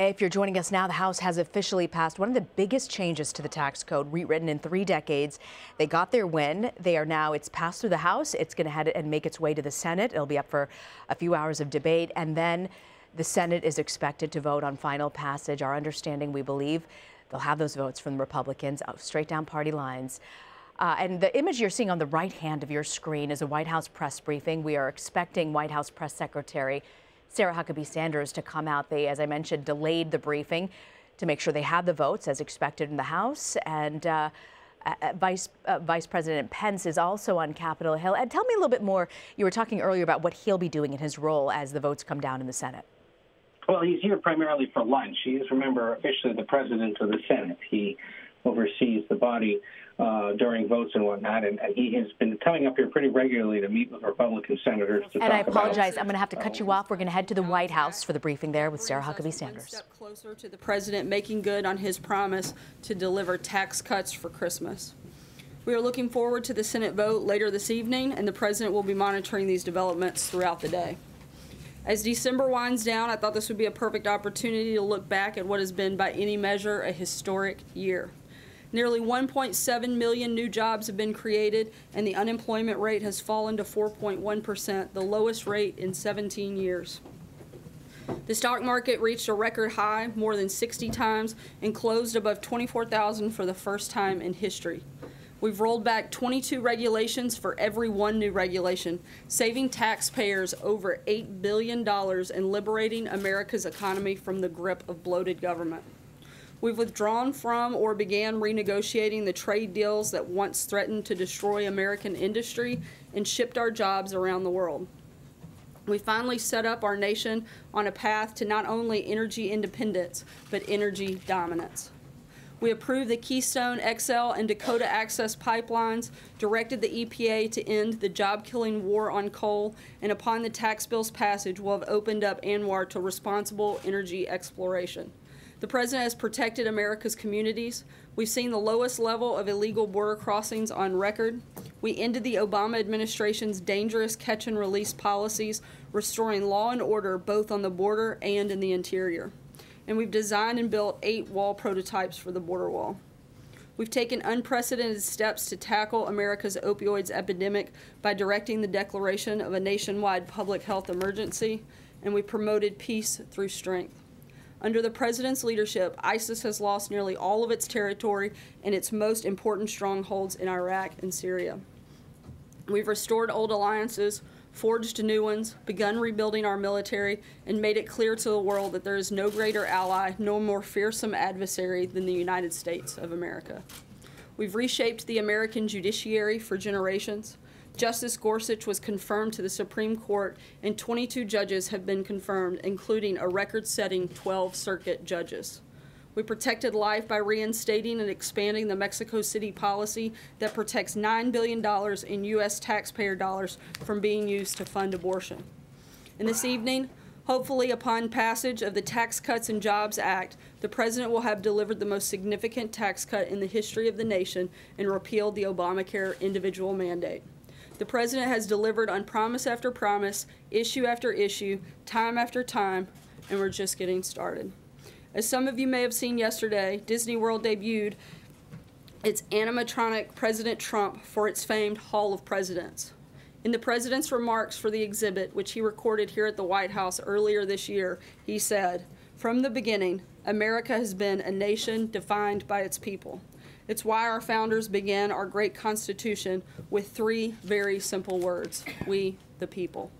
If you're joining us now, the House has officially passed one of the biggest changes to the tax code, rewritten in 3 decades. They got their win. They are now, it's passed through the House. It's going to head and make its way to the Senate. It'll be up for a few hours of debate. And then the Senate is expected to vote on final passage. Our understanding, we believe, they'll have those votes from the Republicans straight down party lines. And the image you're seeing on the right hand of your screen is a White House press briefing. We are expecting White House Press Secretary Sarah Huckabee Sanders to come out. They, as I mentioned, delayed the briefing to make sure they had the votes as expected in the House. And Vice President Pence is also on Capitol Hill. And tell me a little bit more. You were talking earlier about what he'll be doing in his role as the votes come down in the Senate. Well, he's here primarily for lunch. He is, remember, officially the president of the Senate. He oversees the body during votes and whatnot, and he has been coming up here pretty regularly to meet with Republican senators to talk about. And I apologize, I'm going to have to cut you off. We're going to head to the White House for the briefing there with Sarah Huckabee Sanders. One step closer to the president making good on his promise to deliver tax cuts for Christmas. We are looking forward to the Senate vote later this evening, and the president will be monitoring these developments throughout the day. As December winds down, I thought this would be a perfect opportunity to look back at what has been, by any measure, a historic year. Nearly 1.7 million new jobs have been created, and the unemployment rate has fallen to 4.1%, the lowest rate in 17 years. The stock market reached a record high more than 60 times and closed above 24,000 for the first time in history. We've rolled back 22 regulations for every 1 new regulation, saving taxpayers over $8 billion and liberating America's economy from the grip of bloated government. We've withdrawn from or began renegotiating the trade deals that once threatened to destroy American industry and shipped our jobs around the world. We finally set up our nation on a path to not only energy independence, but energy dominance. We approved the Keystone XL and Dakota Access pipelines, directed the EPA to end the job-killing war on coal, and upon the tax bill's passage, we'll have opened up ANWR to responsible energy exploration. The president has protected America's communities. We've seen the lowest level of illegal border crossings on record. We ended the Obama administration's dangerous catch-and-release policies, restoring law and order both on the border and in the interior. And we've designed and built 8 wall prototypes for the border wall. We've taken unprecedented steps to tackle America's opioids epidemic by directing the declaration of a nationwide public health emergency, and we promoted peace through strength. Under the president's leadership, ISIS has lost nearly all of its territory and its most important strongholds in Iraq and Syria. We've restored old alliances, forged new ones, begun rebuilding our military, and made it clear to the world that there is no greater ally, no more fearsome adversary than the United States of America. We've reshaped the American judiciary for generations. Justice Gorsuch was confirmed to the Supreme Court, and 22 judges have been confirmed, including a record-setting 12 circuit judges. We protected life by reinstating and expanding the Mexico City policy that protects $9 billion in U.S. taxpayer dollars from being used to fund abortion. And this evening, hopefully upon passage of the Tax Cuts and Jobs Act, the president will have delivered the most significant tax cut in the history of the nation and repealed the Obamacare individual mandate. The president has delivered on promise after promise, issue after issue, time after time, and we're just getting started. As some of you may have seen yesterday, Disney World debuted its animatronic President Trump for its famed Hall of Presidents. In the president's remarks for the exhibit, which he recorded here at the White House earlier this year, he said, "From the beginning, America has been a nation defined by its people. It's why our founders began our great Constitution with 3 very simple words, we the people."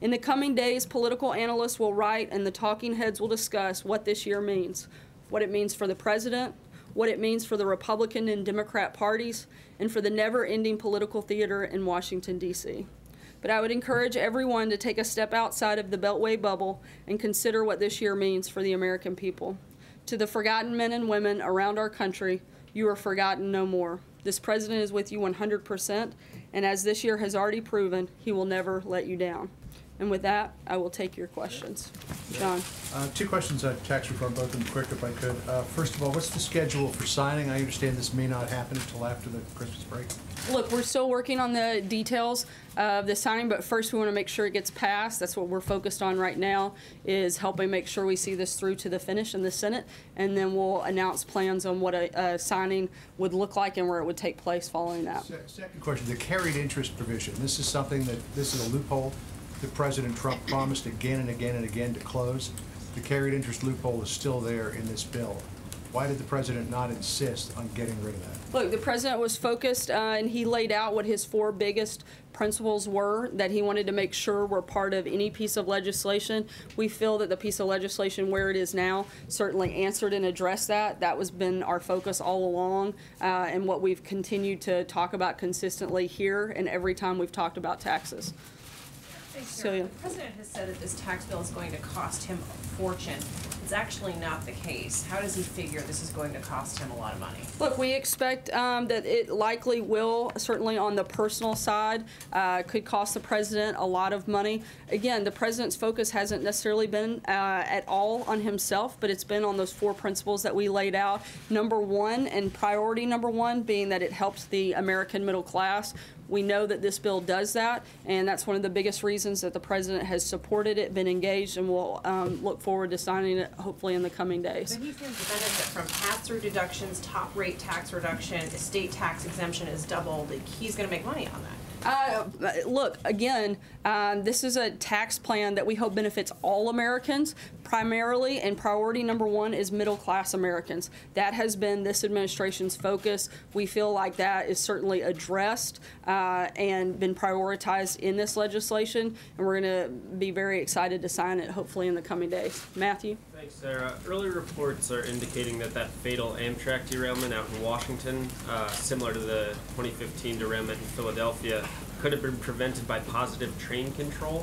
In the coming days, political analysts will write and the talking heads will discuss what this year means, what it means for the president, what it means for the Republican and Democrat parties, and for the never-ending political theater in Washington, D.C. But I would encourage everyone to take a step outside of the Beltway bubble and consider what this year means for the American people. To the forgotten men and women around our country, you are forgotten no more. This president is with you 100%, and as this year has already proven, he will never let you down. And with that, I will take your questions. John. Two questions on tax reform, both of them quick if I could. First of all, what's the schedule for signing? I understand this may not happen until after the Christmas break. Look, we're still working on the details of the signing, but first we want to make sure it gets passed. That's what we're focused on right now, is helping make sure we see this through to the finish in the Senate, and then we'll announce plans on what a signing would look like and where it would take place following that. Second question, the carried interest provision. This is something that, this is a loophole that President Trump promised again and again and again to close. The carried interest loophole is still there in this bill. Why did the president not insist on getting rid of that? Look, the president was focused, and he laid out what his four biggest principles were that he wanted to make sure were part of any piece of legislation. We feel that the piece of legislation where it is now certainly answered and addressed that. That has been our focus all along, and what we've continued to talk about consistently here and every time we've talked about taxes. So, yeah. The president has said that this tax bill is going to cost him a fortune. It's actually not the case. How does he figure this is going to cost him a lot of money? Look, we expect that it likely will, certainly on the personal side, could cost the president a lot of money. Again, the president's focus hasn't necessarily been at all on himself, but it's been on those four principles that we laid out. Number one, and priority number one, being that it helps the American middle class. We know that this bill does that, and that's one of the biggest reasons that the president has supported it, been engaged, and will look forward to signing it hopefully in the coming days. But he's going to benefit from pass-through deductions, top-rate tax reduction, estate tax exemption is doubled. He's going to make money on that. Look, again, this is a tax plan that we hope benefits all Americans primarily, and priority number one is middle-class Americans. That has been this administration's focus. We feel like that is certainly addressed and been prioritized in this legislation, and we're going to be very excited to sign it hopefully in the coming days. Matthew. Thanks, Sarah. Early reports are indicating that that fatal Amtrak derailment out in Washington, similar to the 2015 derailment in Philadelphia, could have been prevented by positive train control,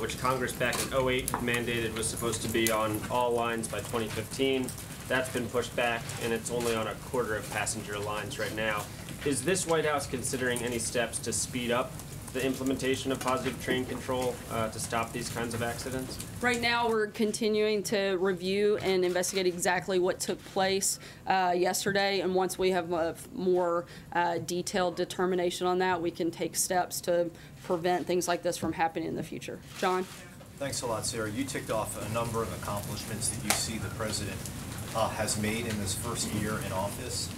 which Congress back in 2008 mandated was supposed to be on all lines by 2015. That's been pushed back, and it's only on a quarter of passenger lines right now. Is this White House considering any steps to speed up the implementation of positive train control to stop these kinds of accidents? Right now, we're continuing to review and investigate exactly what took place yesterday. And once we have a more detailed determination on that, we can take steps to prevent things like this from happening in the future. John? Thanks a lot, Sarah. You ticked off a number of accomplishments that you see the president has made in this first year in office.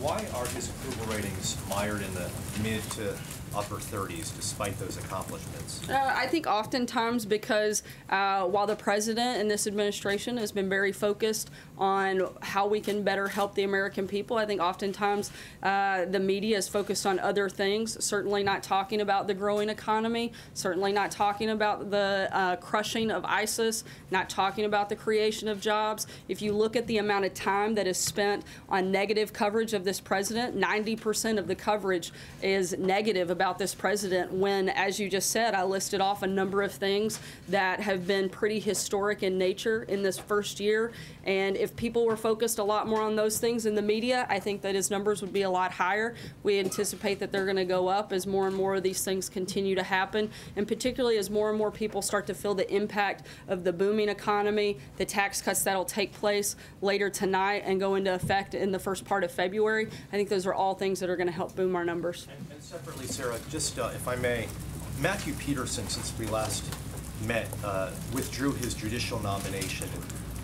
Why are his approval ratings mired in the mid to upper 30s despite those accomplishments? I think oftentimes because while the president and this administration has been very focused on how we can better help the American people, I think oftentimes the media is focused on other things, certainly not talking about the growing economy, certainly not talking about the crushing of ISIS, not talking about the creation of jobs. If you look at the amount of time that is spent on negative coverage of this president, 90% of the coverage is negative about this president, when, as you just said, I listed off a number of things that have been pretty historic in nature in this first year. And if people were focused a lot more on those things in the media, I think that his numbers would be a lot higher. We anticipate that they're going to go up as more and more of these things continue to happen, and particularly as more and more people start to feel the impact of the booming economy, the tax cuts that'll take place later tonight and go into effect in the first part of February. I think those are all things that are going to help boom our numbers. And separately, Sarah, just if I may, Matthew Peterson, since we last met, withdrew his judicial nomination.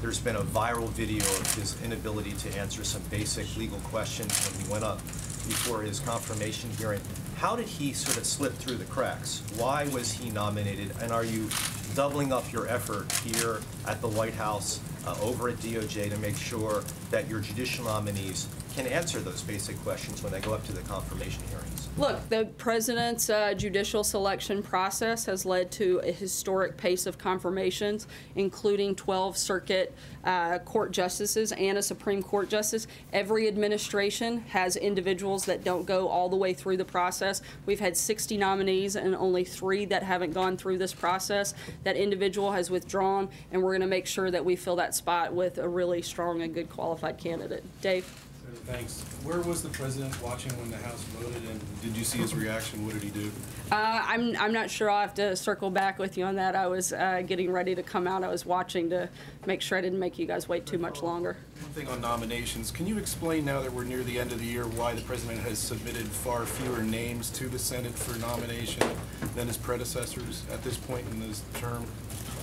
There's been a viral video of his inability to answer some basic legal questions when he went up before his confirmation hearing. How did he sort of slip through the cracks? Why was he nominated? And are you doubling up your effort here at the White House, over at DOJ, to make sure that your judicial nominees can answer those basic questions when they go up to the confirmation hearings? Look, the president's judicial selection process has led to a historic pace of confirmations, including 12 circuit court justices and a Supreme Court justice. Every administration has individuals that don't go all the way through the process. We've had 60 nominees and only 3 that haven't gone through this process. That individual has withdrawn, and we're going to make sure that we fill that spot with a really strong and good qualified candidate. Dave? Thanks. Where was the president watching when the House voted, and did you see his reaction? What did he do? I'm not sure. I'll have to circle back with you on that. I was getting ready to come out. I was watching to make sure I didn't make you guys wait too much longer. One thing on nominations. Can you explain, now that we're near the end of the year, why the president has submitted far fewer names to the Senate for nomination than his predecessors at this point in this term?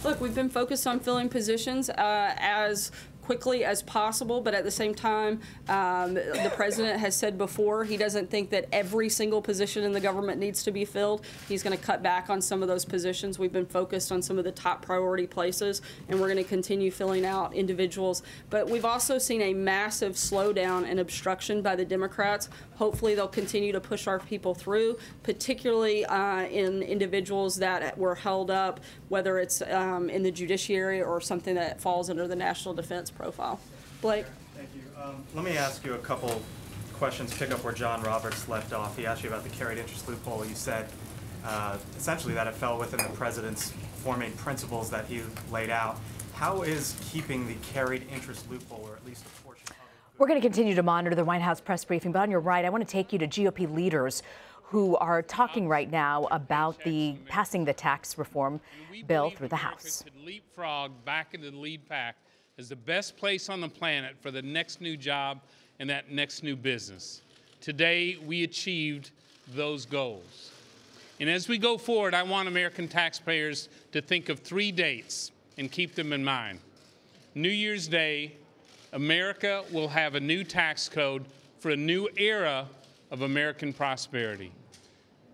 Look, we've been focused on filling positions as quickly as possible, but at the same time, the president has said before he doesn't think that every single position in the government needs to be filled. He's going to cut back on some of those positions. We've been focused on some of the top priority places, and we're going to continue filling out individuals. But we've also seen a massive slowdown and obstruction by the Democrats. Hopefully, they'll continue to push our people through, particularly in individuals that were held up, whether it's in the judiciary or something that falls under the national defense profile. Blake? Thank you. Let me ask you a couple questions, pick up where John Roberts left off. He asked you about the carried interest loophole. You said essentially that it fell within the president's four main principles that he laid out. How is keeping the carried interest loophole, or at least a portion of it? We're going to continue to monitor the White House press briefing, but on your right, I want to take you to GOP leaders who are talking right now about the passing the tax reform bill through the House. Leapfrog back into the lead pack is the best place on the planet for the next new job and that next new business. Today, we achieved those goals. And as we go forward, I want American taxpayers to think of three dates and keep them in mind. New Year's Day, America will have a new tax code for a new era of American prosperity.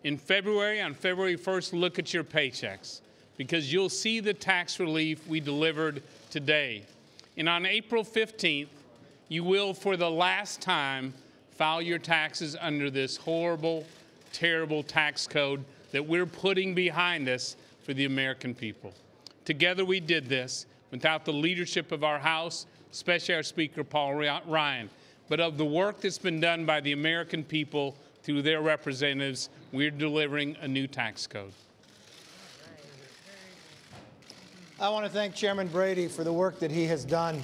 In February, on February 1st, look at your paychecks, because you'll see the tax relief we delivered today. And on April 15th, you will, for the last time, file your taxes under this horrible, terrible tax code that we're putting behind us for the American people. Together we did this without the leadership of our House, especially our Speaker, Paul Ryan, but of the work that's been done by the American people through their representatives. We're delivering a new tax code. I want to thank Chairman Brady for the work that he has done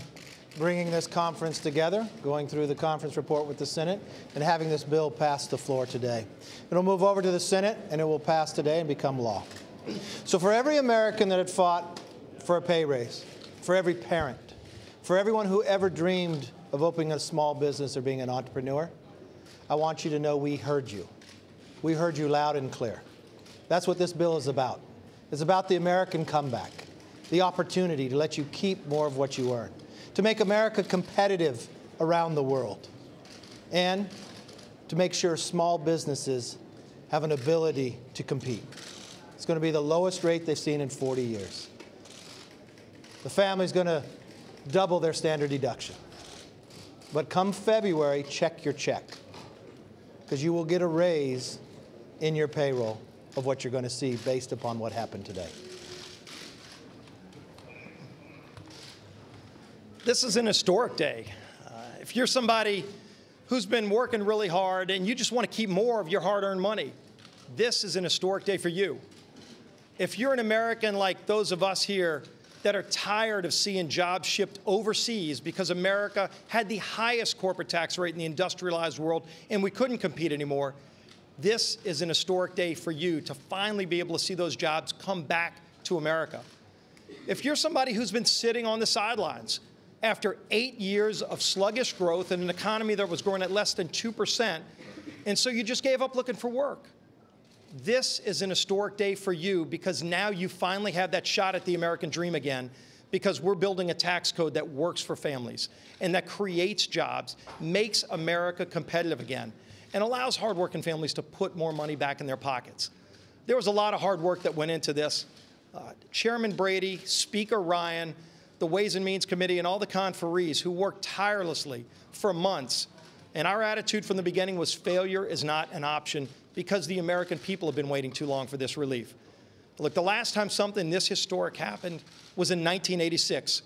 bringing this conference together, going through the conference report with the Senate, and having this bill pass the floor today. It'll move over to the Senate, and it will pass today and become law. So for every American that had fought for a pay raise, for every parent, for everyone who ever dreamed of opening a small business or being an entrepreneur, I want you to know we heard you. We heard you loud and clear. That's what this bill is about. It's about the American comeback, the opportunity to let you keep more of what you earn, to make America competitive around the world, and to make sure small businesses have an ability to compete. It's going to be the lowest rate they've seen in 40 years. The family's going to double their standard deduction. But come February, check your check, because you will get a raise in your payroll of what you're going to see based upon what happened today. This is an historic day. If you're somebody who's been working really hard and you just want to keep more of your hard-earned money, this is an historic day for you. If you're an American like those of us here that are tired of seeing jobs shipped overseas because America had the highest corporate tax rate in the industrialized world and we couldn't compete anymore, this is an historic day for you to finally be able to see those jobs come back to America. If you're somebody who's been sitting on the sidelines after 8 years of sluggish growth in an economy that was growing at less than 2%, and so you just gave up looking for work, this is an historic day for you, because now you finally have that shot at the American dream again, because we're building a tax code that works for families and that creates jobs, makes America competitive again, and allows hardworking families to put more money back in their pockets. There was a lot of hard work that went into this. Chairman Brady, Speaker Ryan, the Ways and Means Committee, and all the conferees who worked tirelessly for months. And our attitude from the beginning was failure is not an option, because the American people have been waiting too long for this relief. Look, the last time something this historic happened was in 1986.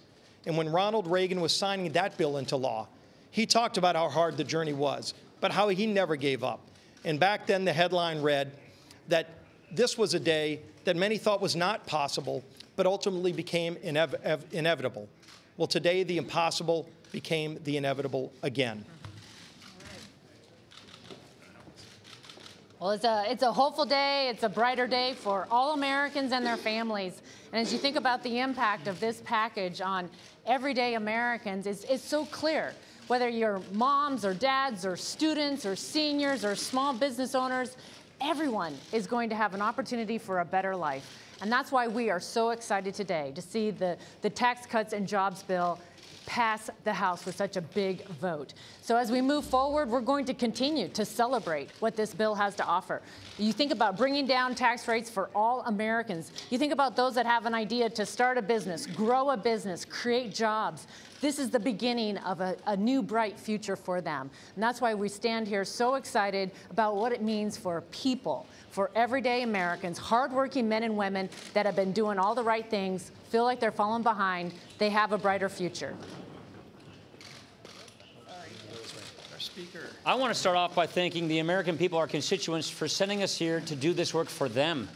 And when Ronald Reagan was signing that bill into law, he talked about how hard the journey was, but how he never gave up. And back then the headline read that this was a day that many thought was not possible, but ultimately became inevitable. Well, today the impossible became the inevitable again. Well, it's a hopeful day. It's a brighter day for all Americans and their families. And as you think about the impact of this package on everyday Americans, it's so clear. Whether you're moms or dads or students or seniors or small business owners, everyone is going to have an opportunity for a better life. And that's why we are so excited today to see the Tax Cuts and Jobs Bill pass the House with such a big vote. So as we move forward, we're going to continue to celebrate what this bill has to offer. You think about bringing down tax rates for all Americans. You think about those that have an idea to start a business, grow a business, create jobs. This is the beginning of a new bright future for them. And that's why we stand here so excited about what it means for people, for everyday Americans, hardworking men and women that have been doing all the right things, feel like they're falling behind. They have a brighter future. I want to start off by thanking the American people, our constituents, for sending us here to do this work for them.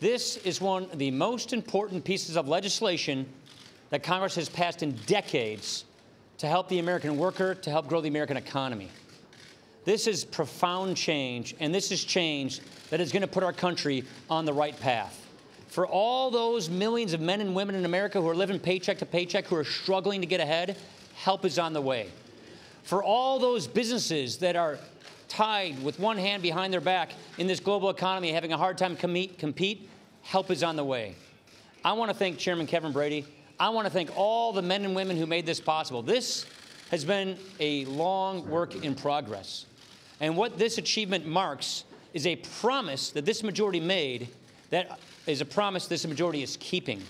This is one of the most important pieces of legislation that Congress has passed in decades to help the American worker, to help grow the American economy. This is profound change, and this is change that is going to put our country on the right path. For all those millions of men and women in America who are living paycheck to paycheck, who are struggling to get ahead, help is on the way. For all those businesses that are tied with one hand behind their back in this global economy, having a hard time compete, help is on the way. I want to thank Chairman Kevin Brady. I want to thank all the men and women who made this possible. This has been a long work in progress. And what this achievement marks is a promise that this majority made, that is a promise this majority is keeping.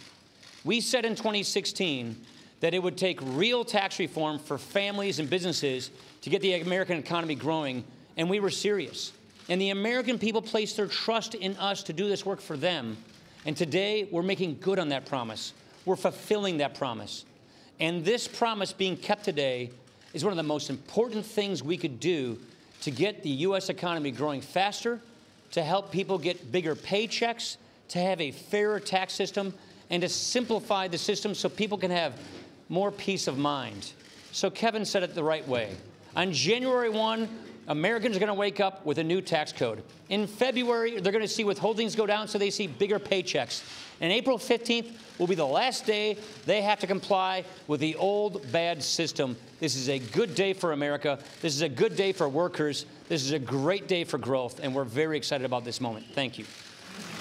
We said in 2016 that it would take real tax reform for families and businesses to get the American economy growing, and we were serious. And the American people placed their trust in us to do this work for them, and today we're making good on that promise. We're fulfilling that promise. And this promise being kept today is one of the most important things we could do to get the U.S. economy growing faster, to help people get bigger paychecks, to have a fairer tax system, and to simplify the system so people can have more peace of mind. So Kevin said it the right way. On January 1, Americans are going to wake up with a new tax code. In February, they're going to see withholdings go down so they see bigger paychecks. And April 15th will be the last day they have to comply with the old bad system. This is a good day for America. This is a good day for workers. This is a great day for growth, and we're very excited about this moment. Thank you.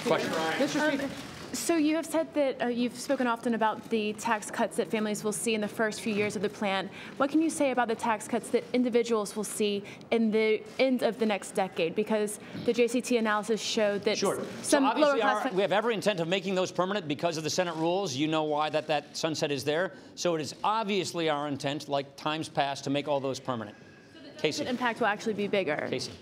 Question. Mr. Speaker. So you have said that you've spoken often about the tax cuts that families will see in the first few years of the plan. What can you say about the tax cuts that individuals will see in the end of the next decade? Because the JCT analysis showed that some lower class... We have every intent of making those permanent because of the Senate rules. You know why that sunset is there. So it is obviously our intent, like times past, to make all those permanent. So the impact will actually be bigger. Casey.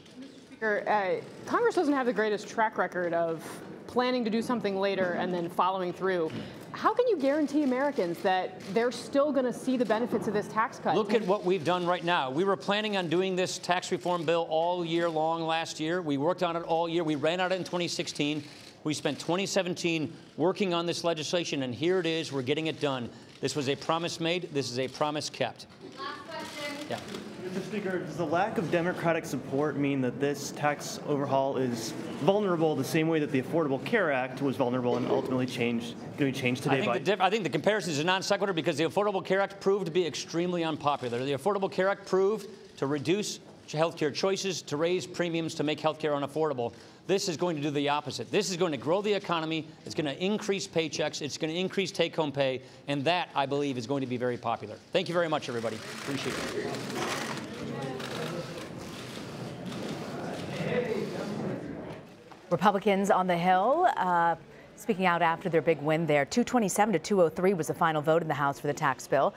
Congress doesn't have the greatest track record of planning to do something later and then following through. How can you guarantee Americans that they're still going to see the benefits of this tax cut? Look at what we've done right now. We were planning on doing this tax reform bill all year long last year. We worked on it all year. We ran out in 2016. We spent 2017 working on this legislation, and here it is. We're getting it done. This was a promise made. This is a promise kept. Last question. Yeah. Mr. Speaker, does the lack of Democratic support mean that this tax overhaul is vulnerable the same way that the Affordable Care Act was vulnerable and ultimately going to be changed today? I think the comparisons are non sequitur because the Affordable Care Act proved to be extremely unpopular. The Affordable Care Act proved to reduce health care choices, to raise premiums, to make health care unaffordable. This is going to do the opposite. This is going to grow the economy. It's going to increase paychecks. It's going to increase take-home pay. And that, I believe, is going to be very popular. Thank you very much, everybody. Appreciate it. Republicans on the Hill speaking out after their big win there. 227 to 203 was the final vote in the House for the tax bill.